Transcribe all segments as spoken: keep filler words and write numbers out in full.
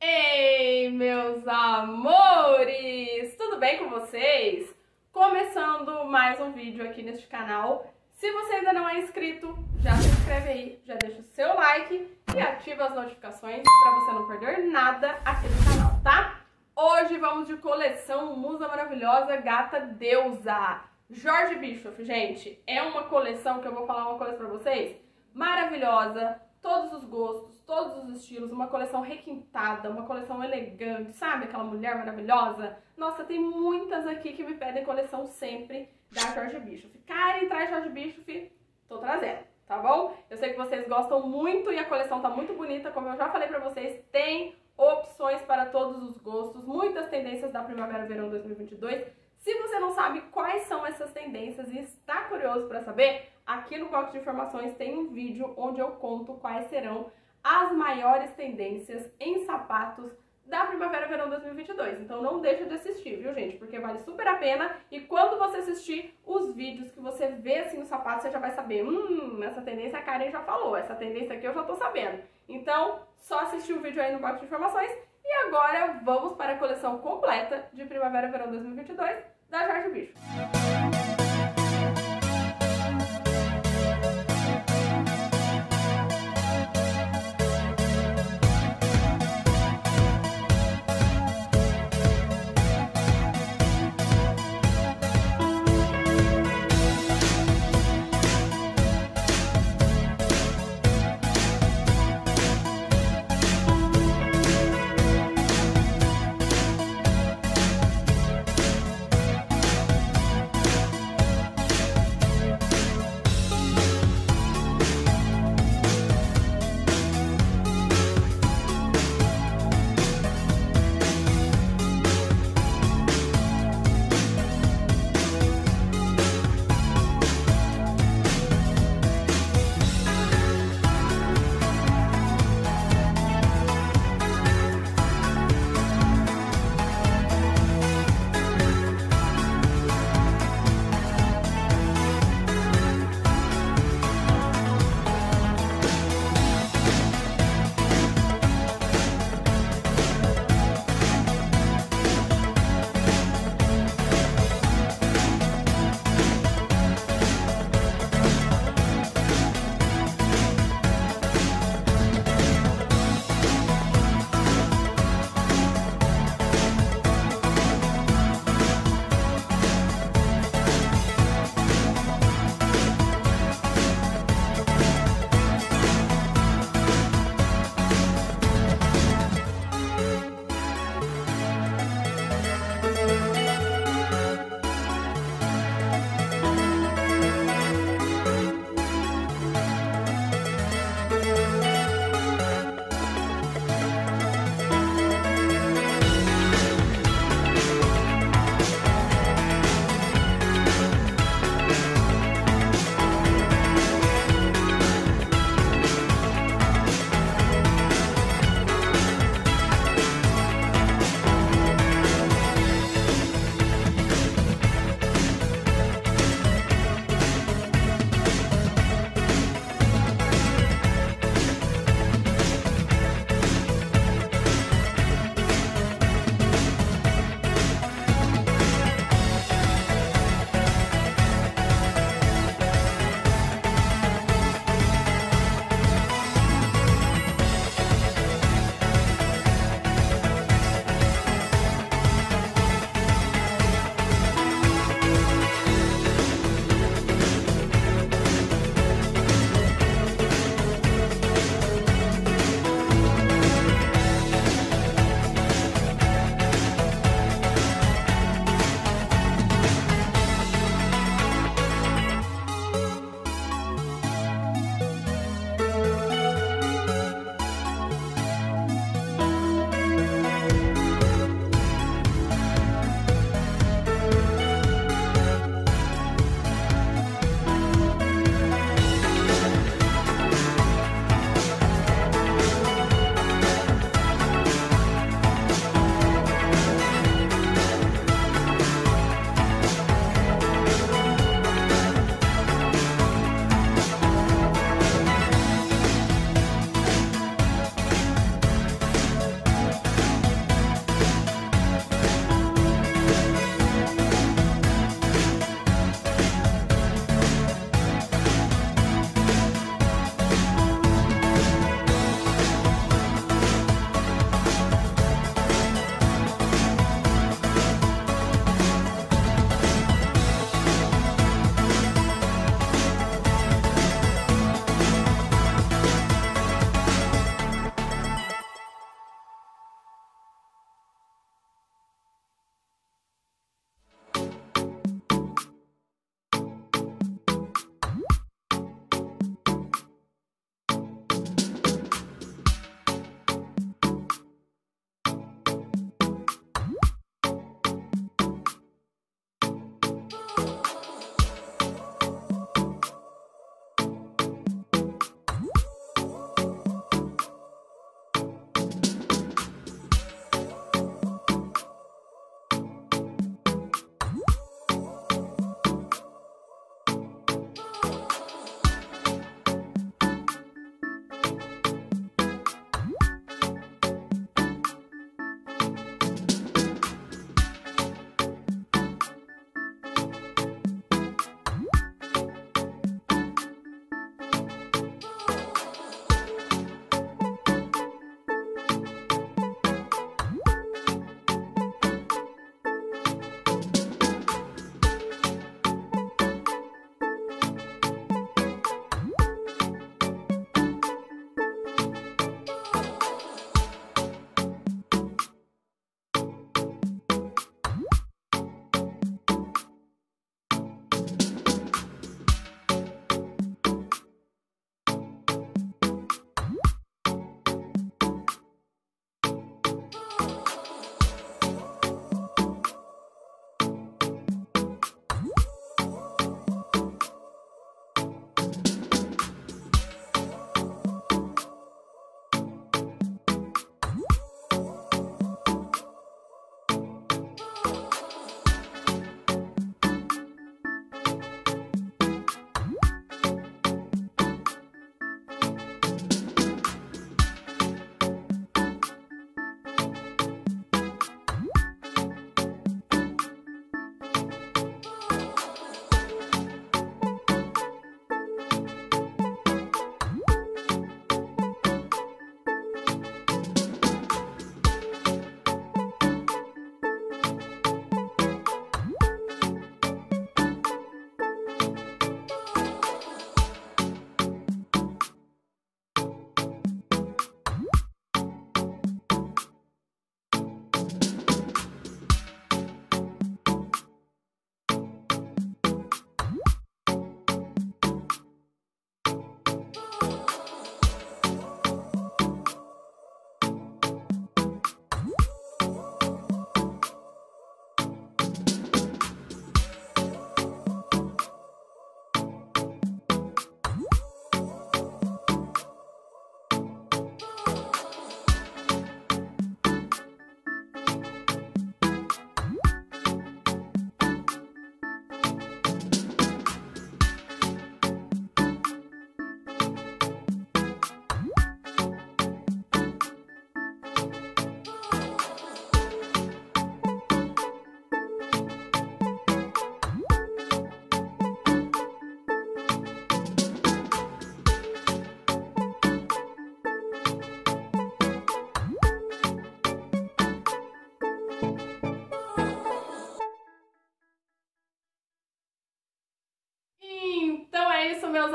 Ei, meus amores! Tudo bem com vocês? Começando mais um vídeo aqui neste canal. Se você ainda não é inscrito, já se inscreve aí, já deixa o seu like e ativa as notificações para você não perder nada aqui no canal, tá? Hoje vamos de coleção Musa Maravilhosa Gata Deusa. Jorge Bischoff, gente, é uma coleção que eu vou falar uma coisa pra vocês. Maravilhosa, todos os gostos, todos os estilos, uma coleção requintada, uma coleção elegante, sabe? Aquela mulher maravilhosa. Nossa, tem muitas aqui que me pedem coleção sempre da Jorge Bischoff. Karen, traz Jorge Bischoff, tô trazendo, tá bom? Eu sei que vocês gostam muito e a coleção tá muito bonita, como eu já falei pra vocês, tem opções para todos os gostos, muitas tendências da Primavera Verão dois mil e vinte e dois. Se você não sabe quais são essas tendências e está curioso para saber, aqui no Box de Informações tem um vídeo onde eu conto quais serão as maiores tendências em sapatos da Primavera Verão dois mil e vinte e dois. Então não deixa de assistir, viu, gente? Porque vale super a pena e quando você assistir os vídeos que você vê assim no sapato, você já vai saber, hum, essa tendência a Karen já falou, essa tendência aqui eu já tô sabendo. Então só assistir o vídeo aí no Box de Informações. E agora vamos para a coleção completa de Primavera Verão dois mil e vinte e dois da Jorge Bischoff.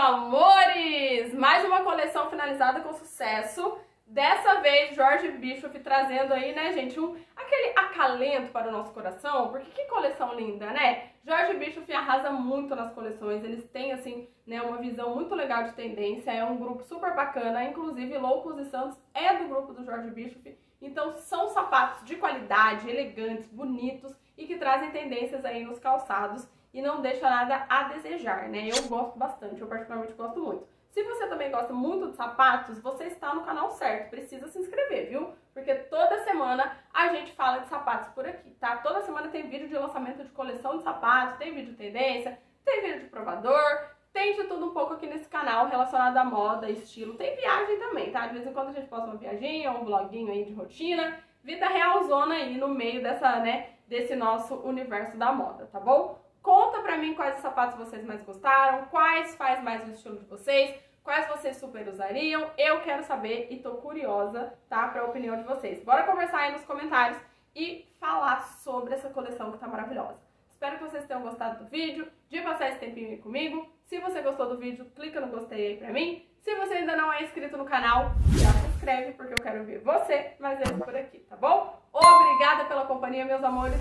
amores! Mais uma coleção finalizada com sucesso. Dessa vez, Jorge Bischoff trazendo aí, né, gente, um, aquele acalento para o nosso coração. Porque que coleção linda, né? Jorge Bischoff arrasa muito nas coleções. Eles têm, assim, né, uma visão muito legal de tendência. É um grupo super bacana. Inclusive, Loucos e Santos é do grupo do Jorge Bischoff. Então, são sapatos de qualidade, elegantes, bonitos e que trazem tendências aí nos calçados. E não deixa nada a desejar, né? Eu gosto bastante, eu particularmente gosto muito. Se você também gosta muito de sapatos, você está no canal certo, precisa se inscrever, viu? Porque toda semana a gente fala de sapatos por aqui, tá? Toda semana tem vídeo de lançamento de coleção de sapatos, tem vídeo de tendência, tem vídeo de provador, tem de tudo um pouco aqui nesse canal relacionado à moda, estilo, tem viagem também, tá? De vez em quando a gente posta uma viaginha ou um vloguinho aí de rotina, vida realzona aí no meio dessa, né, desse nosso universo da moda, tá bom? Conta pra mim quais sapatos vocês mais gostaram, quais faz mais o estilo de vocês, quais vocês super usariam. Eu quero saber e tô curiosa, tá, pra opinião de vocês. Bora conversar aí nos comentários e falar sobre essa coleção que tá maravilhosa. Espero que vocês tenham gostado do vídeo, de passar esse tempinho aí comigo. Se você gostou do vídeo, clica no gostei aí pra mim. Se você ainda não é inscrito no canal, já se inscreve, porque eu quero ver você mais vezes por aqui, tá bom? Obrigada pela companhia, meus amores.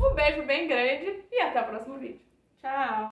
Um beijo bem grande e até o próximo vídeo. Tchau!